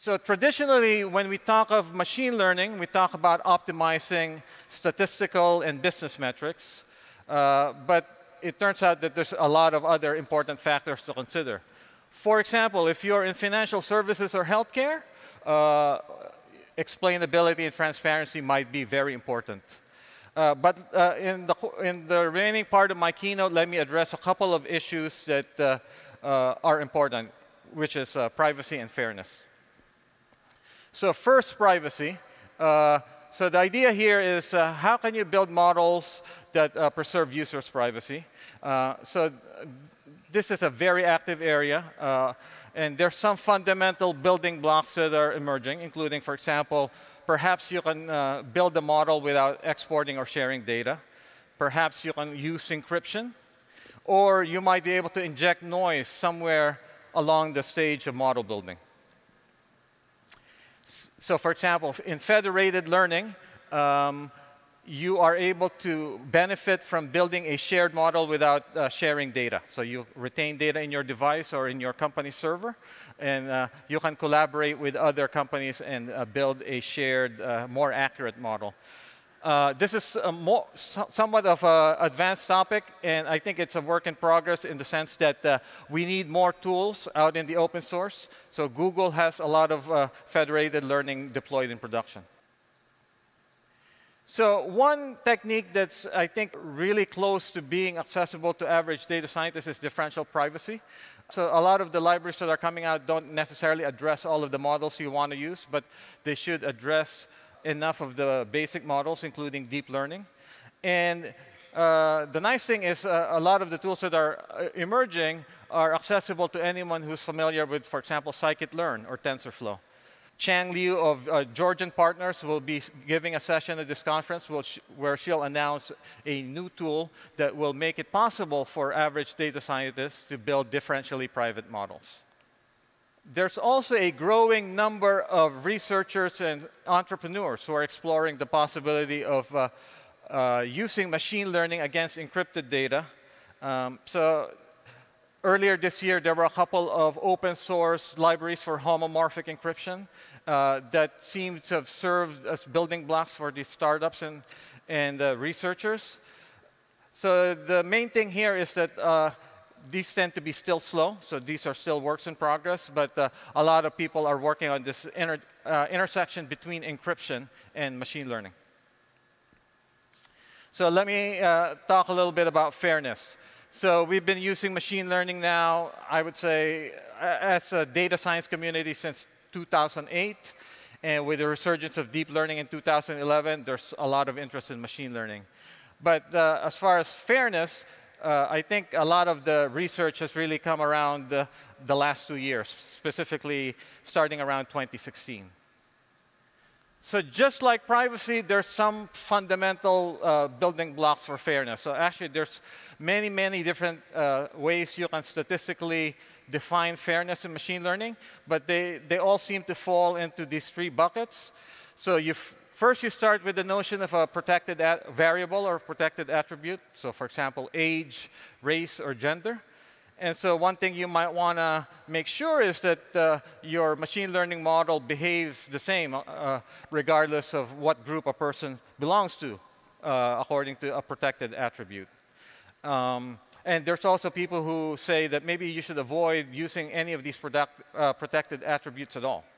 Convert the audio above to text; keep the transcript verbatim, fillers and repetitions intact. So traditionally, when we talk of machine learning, we talk about optimizing statistical and business metrics. Uh, but it turns out that there's a lot of other important factors to consider. For example, if you're in financial services or healthcare, uh, explainability and transparency might be very important. Uh, but uh, in, the, in the remaining part of my keynote, let me address a couple of issues that uh, uh, are important, which is uh, privacy and fairness. So first, privacy. Uh, so the idea here is uh, how can you build models that uh, preserve users' privacy? Uh, so th this is a very active area. Uh, and there's some fundamental building blocks that are emerging, including, for example, perhaps you can uh, build a model without exporting or sharing data. Perhaps you can use encryption. Or you might be able to inject noise somewhere along the stage of model building. So for example, in federated learning, um, you are able to benefit from building a shared model without uh, sharing data. So you retain data in your device or in your company's server, and uh, you can collaborate with other companies and uh, build a shared, uh, more accurate model. Uh, this is a more, somewhat of an advanced topic, and I think it's a work in progress in the sense that uh, we need more tools out in the open source. So Google has a lot of uh, federated learning deployed in production. So one technique that's, I think, really close to being accessible to average data scientists is differential privacy. So a lot of the libraries that are coming out don't necessarily address all of the models you want to use, but they should address enough of the basic models, including deep learning. And uh, the nice thing is uh, a lot of the tools that are uh, emerging are accessible to anyone who's familiar with, for example, Scikit-Learn or TensorFlow. Chang Liu of uh, Georgian Partners will be giving a session at this conference where she'll announce a new tool that will make it possible for average data scientists to build differentially private models. There's also a growing number of researchers and entrepreneurs who are exploring the possibility of uh, uh, using machine learning against encrypted data. Um, so earlier this year, there were a couple of open source libraries for homomorphic encryption uh, that seem to have served as building blocks for these startups and, and uh, researchers. So the main thing here is that uh, these tend to be still slow, so these are still works in progress, but uh, a lot of people are working on this inter uh, intersection between encryption and machine learning. So let me uh, talk a little bit about fairness. So we've been using machine learning now, I would say, as a data science community since two thousand eight. And with the resurgence of deep learning in two thousand eleven, there's a lot of interest in machine learning. But uh, as far as fairness, Uh, I think a lot of the research has really come around the, the last two years, specifically starting around twenty sixteen. So just like privacy, there's some fundamental uh, building blocks for fairness. So actually, there's many, many different uh, ways you can statistically define fairness in machine learning, but they, they all seem to fall into these three buckets. So you've First, you start with the notion of a protected variable or protected attribute. So for example, age, race, or gender. And so one thing you might want to make sure is that uh, your machine learning model behaves the same, uh, regardless of what group a person belongs to, uh, according to a protected attribute. Um, and there's also people who say that maybe you should avoid using any of these product, uh, protected attributes at all.